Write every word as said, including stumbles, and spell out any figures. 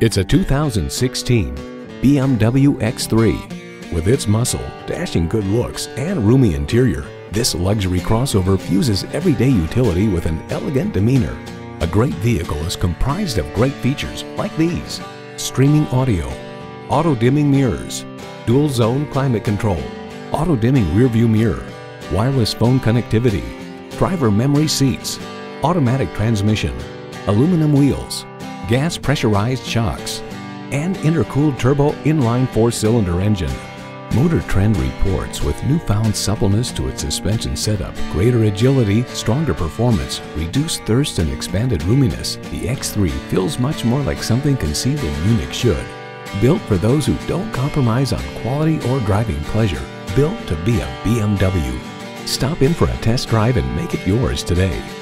It's a two thousand sixteen B M W X three. With its muscle, dashing good looks, and roomy interior, this luxury crossover fuses everyday utility with an elegant demeanor. A great vehicle is comprised of great features like these: streaming audio, auto-dimming mirrors, dual-zone climate control, auto-dimming rearview mirror, wireless phone connectivity, driver memory seats, automatic transmission, aluminum wheels, gas pressurized shocks, and intercooled turbo inline four-cylinder engine. Motor Trend reports with newfound suppleness to its suspension setup, greater agility, stronger performance, reduced thirst, and expanded roominess. The X three feels much more like something conceived in Munich should. Built for those who don't compromise on quality or driving pleasure. Built to be a B M W. Stop in for a test drive and make it yours today.